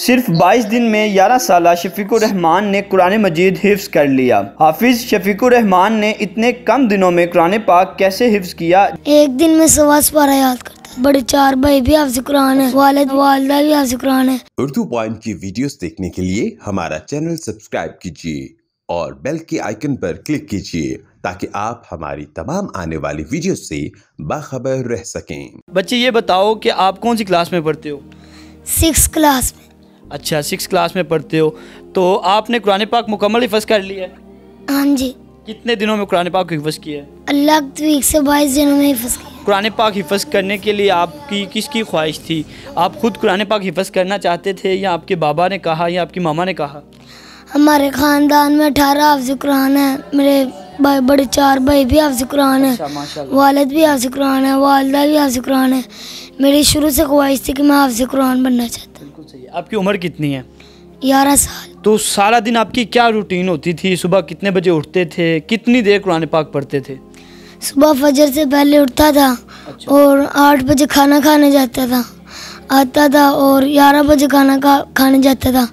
सिर्फ 22 दिन में 11 साला शफीक रहमान ने कुरान मजीद हिफ्ज़ कर लिया। हाफिज शफीक रहमान ने इतने कम दिनों में कुरान पाक कैसे हिफ्ज़ किया? एक दिन में 125 पारा याद करता। बड़े 4 भाई भी हाफ़िज़ कुरान है, वालिद वालिदा भी हाफ़िज़ कुरान है। उर्दू पॉइंट की वीडियोस देखने के लिए हमारा चैनल सब्सक्राइब कीजिए और बेल के आइकन पर क्लिक कीजिए ताकि आप हमारी तमाम आने वाली वीडियो से बाखबर रह सकें। बच्चे ये बताओ कि आप कौन सी क्लास में पढ़ते हो? 6 क्लास में। अच्छा, 6 क्लास में पढ़ते हो। तो आपने कुरान पाक मुकम्मल हिफ्ज़ कर लिया है? हाँ जी। कितने दिनों में कुरान पाक हिफ्ज़ किया है? अल्लाह के तौफीक से 22 दिनों में हिफ्ज़ किया। कुरान पाक हिफ्ज़ करने के लिए आपकी किसकी ख्वाहिश थी? आप खुद कुरान पाक हिफ्ज़ करना चाहते थे या आपके बाबा ने कहा या आपकी मामा ने कहा? हमारे ख़ानदान में 18 हाफ़िज़ कुरान है। मेरे भाई बड़े 4 भाई भी हाफ़िज़ कुरान है, वालिद भी हाफ़िज़ कुरान है, वालिदा भी हाफ़िज़ कुरान है। मेरी शुरू से ख्वाहिश थी कि मैं हाफ़िज़ कुरान बनना चाहता हूँ। बिल्कुल सही। आपकी उम्र कितनी है? 11 साल। तो सारा दिन आपकी क्या रूटीन होती थी? सुबह कितने बजे उठते थे, कितनी देर कुरान पाक पढ़ते थे? सुबह फजर से पहले उठता था। अच्छा। और 8 बजे खाना खाने जाता था, आता था और 11 बजे खाना खाने जाता था,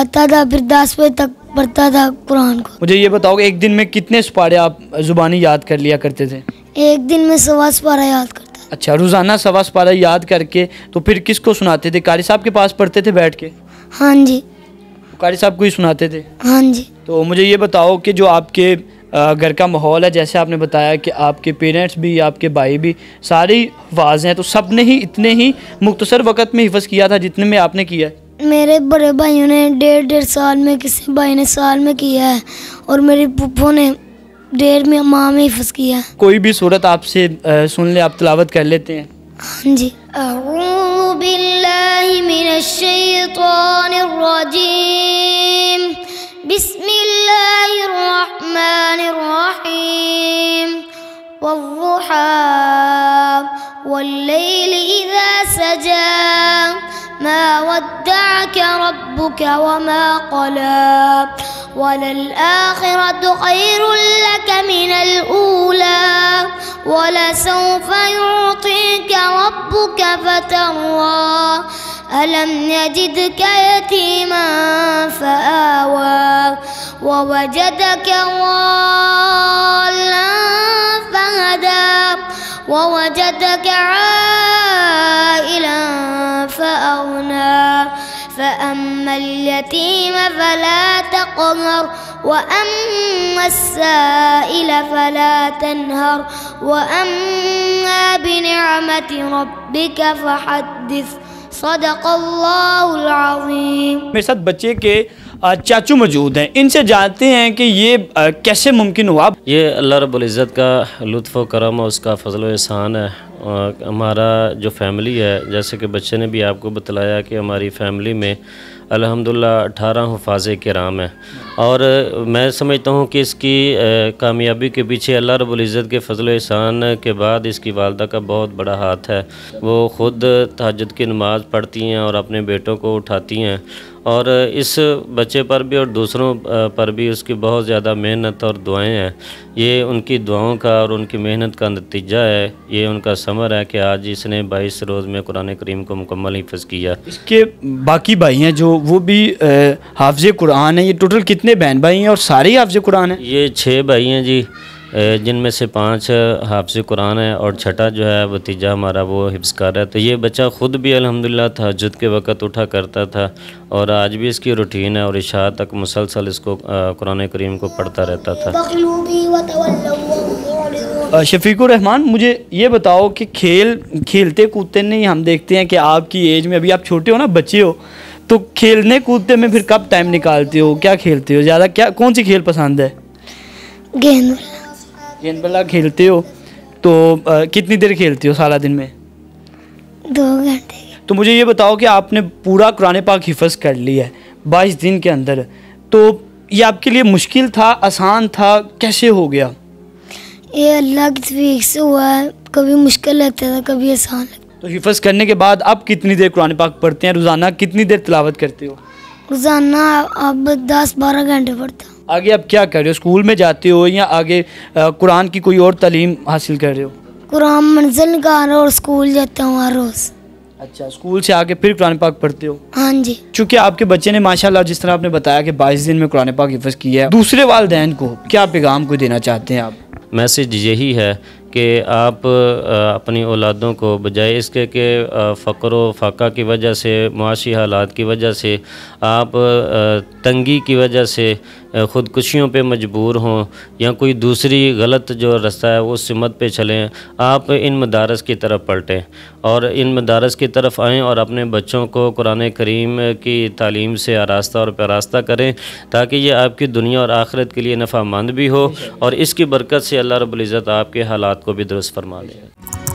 आता था। फिर 10 बजे तक पढ़ता था कुरान को। मुझे ये बताओ एक दिन में कितने पारे आप जुबानी याद कर लिया करते थे? एक दिन में 125 पारा याद करता। अच्छा, रोज़ाना 125 पारा याद करके तो फिर किसको सुनाते थे? कारी साहब के पास पढ़ते थे बैठ के? हाँ जी। कारी साहब को ही सुनाते थे? हाँ जी। तो मुझे ये बताओ कि जो आपके घर का माहौल है, जैसे आपने बताया कि आपके पेरेंट्स भी, आपके भाई भी सारी हफाज हैं, तो सब ने ही इतने ही मुख्तसर वक़्त में हिफ्ज़ किया था जितने में आपने किया है? मेरे बड़े भाइयों ने 1.5 साल में, किसी भाई ने साल में किया है और मेरी पुप्पो ने 1.5 माह में हिफ्ज़ किया है। कोई भी सूरत आपसे सुन ले, आप तिलावत कर लेते हैं? हाँ जी। अऊज़ु बिल्लाहि मिनश शैतानिर रजीम, बिस्मिल्लाहिर रहमानिर रहीम, वद्दुहा वल्लैलि इज़ा सजा, मा वद्दअक रब्बुक वमा क़ला, वललआखिरतु खैरुल लक मिनल ऊला, वलसौफ़ युअतिक रब्बुक फ़तर्वा, अलम यजिदक यतीमान फ़आवा, ववजदक ضالا फ़हदा, ववजदक आइला फ़अग़ना, فأما اليتيم فلا تقهر، وأما السائل فلا تنهر، وأما بنعمة ربك فحدث। सदक अल्लाहु अलअज़ीम। मेरे साथ बच्चे के चाचू मौजूद हैं, इनसे जानते हैं कि ये कैसे मुमकिन हुआ। ये अल्लाह रब्बुल इज़्ज़त का लुत्फ़ व करम और उसका फ़ज़ल व एहसान है। और हमारा जो फैमिली है, जैसे कि बच्चे ने भी आपको बतलाया कि हमारी फैमिली में अल्हम्दुलिल्लाह 18 हफ़ाज़े किराम हैं और मैं समझता हूँ कि इसकी कामयाबी के पीछे अल्लाह रब्बुल इज़्ज़त के फ़ज़ल एहसान के बाद इसकी वालदा का बहुत बड़ा हाथ है। वो ख़ुद तहज्जुद की नमाज़ पढ़ती हैं और अपने बेटों को उठाती हैं और इस बच्चे पर भी और दूसरों पर भी उसकी बहुत ज़्यादा मेहनत और दुआएं हैं। ये उनकी दुआओं का और उनकी मेहनत का नतीजा है, ये उनका समर है कि आज इसने 22 रोज़ में कुरान करीम को मुकम्मल हिफ्ज़ किया। इसके बाकी भाई हैं जो वो भी हाफ़िज़ कुरान हैं। ये टोटल कितने बहन भाई हैं और सारे हाफ़िज़ कुरान हैं? ये 6 भाई हैं जी, जिनमें से 5 हाफ़िज़ कुरान है और छठा जो है भतीजा हमारा वो हिफ्ज़ कर है। तो ये बच्चा ख़ुद भी अल्हम्दुलिल्लाह तहज्जुद के वक़्त उठा करता था और आज भी इसकी रूटीन है और इशा तक मुसलसल इसको कुरान करीम को पढ़ता रहता था। शफीक रहमान, मुझे ये बताओ कि खेल खेलते कूदते नहीं, हम देखते हैं कि आपकी एज में अभी आप छोटे हो ना, बच्चे हो, तो खेलने कूदते में फिर कब टाइम निकालते हो, क्या खेलते हो ज़्यादा, क्या कौन सी खेल पसंद है? गेंद बल्ला खेलते हो। तो कितनी देर खेलते हो सारा दिन में? 2 घंटे। तो मुझे ये बताओ कि आपने पूरा कुरान पाक हिफ्ज़ कर लिया है 22 दिन के अंदर, तो ये आपके लिए मुश्किल था, आसान था, कैसे हो गया? ये अल्लाह की तौफीक से हुआ है। कभी मुश्किल लगता था, कभी आसान लगता। तो हिफ्ज़ करने के बाद आप कितनी देर कुरान पाक पढ़ते हैं? रोज़ाना कितनी देर तिलावत करते हो? रोज़ाना अब 10-12 घंटे पढ़ता। आगे आप क्या कर रहे हो, स्कूल में जाते हो या आगे कुरान की कोई और तालीम हासिल कर रहे हो? कुरान मंजिल का और स्कूल जाता हूँ हर रोज़। अच्छा, स्कूल से आके फिर कुरान पाक पढ़ते हो? हाँ जी। क्योंकि आपके बच्चे ने माशाल्लाह जिस तरह आपने बताया कि 22 दिन में कुरान पाक हिफ्ज़ किया है, दूसरे वालिदैन को क्या पैगाम को देना चाहते हैं आप? मैसेज यही है कि आप अपनी औलादों को बजाय इसके कि फ़क़्र व फ़ाक़ा की वजह से, मुआशी हालात की वजह से, आप तंगी की वजह से ख़ुदकुशियों पे मजबूर हों या कोई दूसरी गलत जो रास्ता है उस मत पे चलें, आप इन मदारस की तरफ पलटें और इन मदारस की तरफ आएँ और अपने बच्चों को कुरान करीम की तालीम से आरास्ता और पैरास्ता करें, ताकि ये आपकी दुनिया और आखिरत के लिए नफ़ामंद भी हो और इसकी बरकत से अल्लाह रब्बुल इज़्ज़त आपके हालात को भी दुरुस्त फरमा लें।